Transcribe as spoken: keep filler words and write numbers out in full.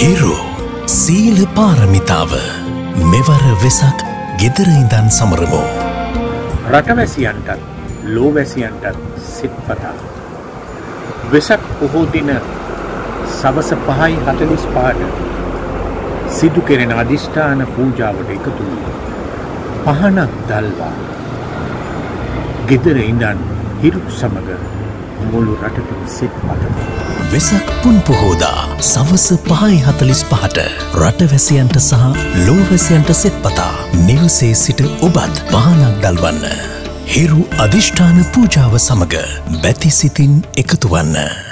Hero Sila Paramitawa Mewara Vesak Gedara Indan Samaramo රටවැසියන්ටත් ලෝවැසියන්ටත් සිත්පතා Vesak පොහෝ දින සවස පහයි හතළිස් පහට සිදු කෙරෙන අදිෂ්ඨාන පූජාවට එකතු වී පහනක් දැල්වා gedara Indan Hiru සමග මුළු රටටම සිත්පතා වෙසක් පුන් පොහෝදා සවස පහයි හතළිස් පහට රටවැසියන්ට සහ ලෝවැසියන්ට සිත්පතා නිවසේ සිට ඔබත් පහනක් දැල්වන්න හිරු අදිෂ්ඨාන පූජාව සමග බැතිසිතින් එකතු වන්න.